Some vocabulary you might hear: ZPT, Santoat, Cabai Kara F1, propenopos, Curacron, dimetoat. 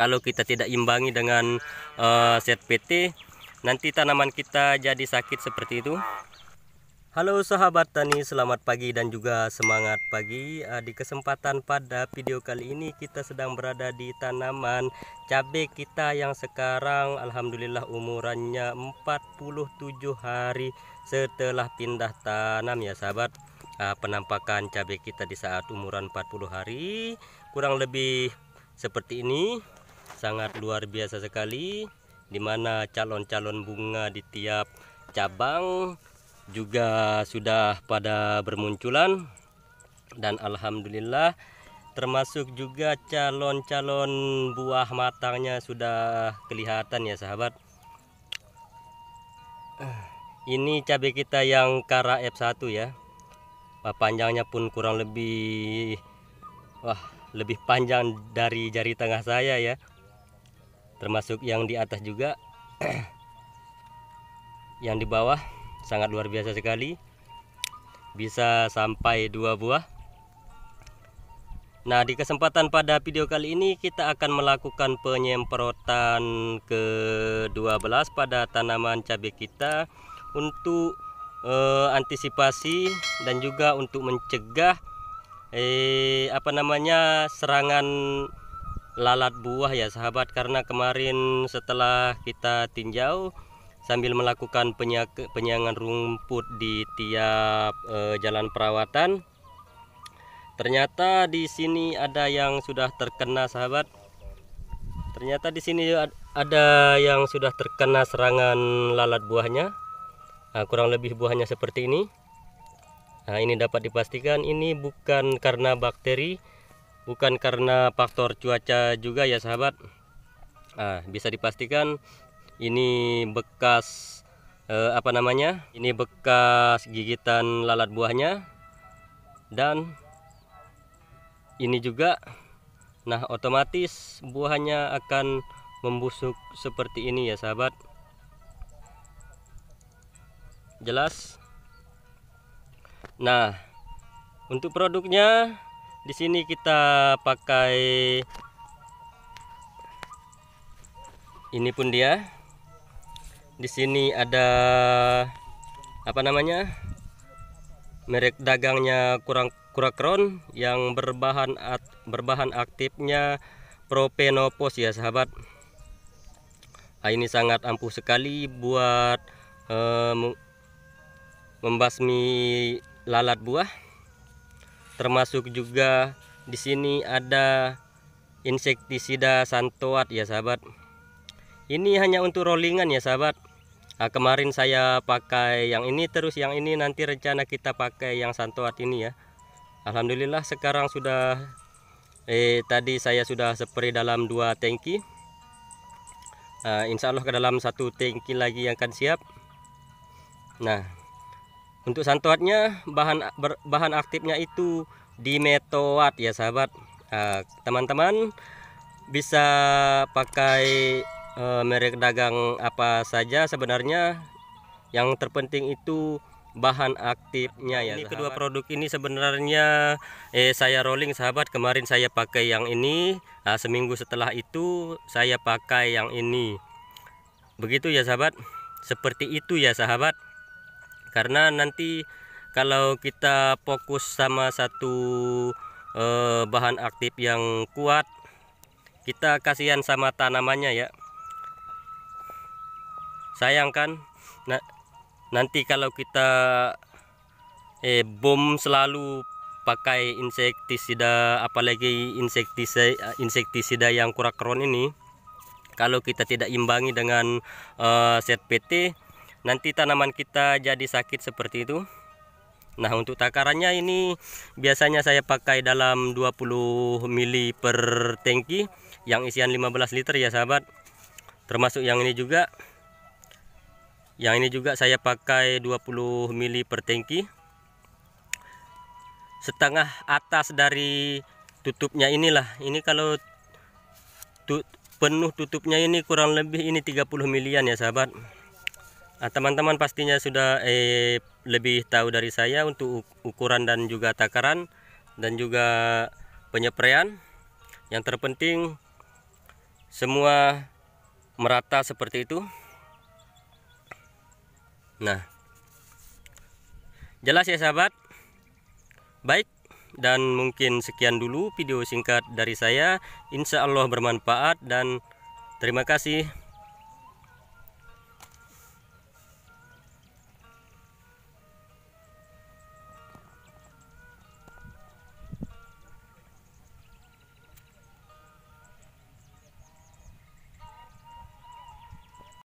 Kalau kita tidak imbangi dengan ZPT, nanti tanaman kita jadi sakit seperti itu. Halo sahabat tani, selamat pagi dan juga semangat pagi. Di kesempatan pada video kali ini kita sedang berada di tanaman cabai kita yang sekarang alhamdulillah umurannya 47 hari setelah pindah tanam ya sahabat. Penampakan cabai kita di saat umuran 40 hari kurang lebih seperti ini, sangat luar biasa sekali, dimana calon-calon bunga di tiap cabang juga sudah pada bermunculan. Dan alhamdulillah termasuk juga calon-calon buah matangnya sudah kelihatan ya sahabat. Ini cabai kita yang Kara F1 ya, panjangnya pun kurang lebih lebih panjang dari jari tengah saya ya, termasuk yang di atas juga yang di bawah. Sangat luar biasa sekali, bisa sampai 2 buah. Nah, di kesempatan pada video kali ini kita akan melakukan penyemprotan ke-12 pada tanaman cabai kita untuk antisipasi dan juga untuk mencegah serangan lalat buah ya sahabat. Karena kemarin setelah kita tinjau sambil melakukan penyiangan rumput di tiap jalan perawatan, ternyata di sini ada yang sudah terkena sahabat. Ternyata di sini ada yang sudah terkena serangan lalat buahnya. Nah, kurang lebih buahnya seperti ini. Nah, ini dapat dipastikan ini bukan karena bakteri, bukan karena faktor cuaca juga ya sahabat. Nah, bisa dipastikan ini bekas ini bekas gigitan lalat buahnya, dan ini juga. Nah, otomatis buahnya akan membusuk seperti ini ya sahabat. Jelas. Nah, untuk produknya di sini kita pakai ini pun dia. Di sini ada merek dagangnya Curacron yang berbahan aktifnya propenopos ya sahabat. Nah, ini sangat ampuh sekali buat membasmi lalat buah. Termasuk juga di sini ada insektisida Santoat ya sahabat. Ini hanya untuk rollingan ya sahabat. Nah, kemarin saya pakai yang ini, terus yang ini nanti rencana kita pakai yang Santoat ini ya. Alhamdulillah sekarang sudah tadi saya sudah spray dalam 2 tangki. Insya Allah ke dalam 1 tangki lagi yang akan siap. Nah, untuk Santoatnya bahan aktifnya itu dimetoat ya sahabat. Teman-teman bisa pakai merek dagang apa saja sebenarnya, yang terpenting itu bahan aktifnya ya. Ini sahabat, kedua produk ini sebenarnya saya rolling sahabat. Kemarin saya pakai yang ini, seminggu setelah itu saya pakai yang ini. Begitu ya sahabat, seperti itu ya sahabat. Karena nanti kalau kita fokus sama satu bahan aktif yang kuat, kita kasihan sama tanamannya ya. Sayang kan, nanti kalau kita bom selalu pakai insektisida, apalagi insektisida yang Curacron ini, kalau kita tidak imbangi dengan ZPT, nanti tanaman kita jadi sakit seperti itu. Nah, untuk takarannya ini biasanya saya pakai dalam 20 ml per tangki yang isian 15 liter ya sahabat. Termasuk yang ini juga. Yang ini juga saya pakai 20 ml per tangki. Setengah atas dari tutupnya inilah. Ini kalau penuh tutupnya ini kurang lebih ini 30 ml ya sahabat. Teman-teman pastinya sudah lebih tahu dari saya untuk ukuran dan juga takaran dan juga penyepraian. Yang terpenting semua merata seperti itu. Nah, jelas ya sahabat. Baik, dan mungkin sekian dulu video singkat dari saya. Insya Allah bermanfaat dan terima kasih.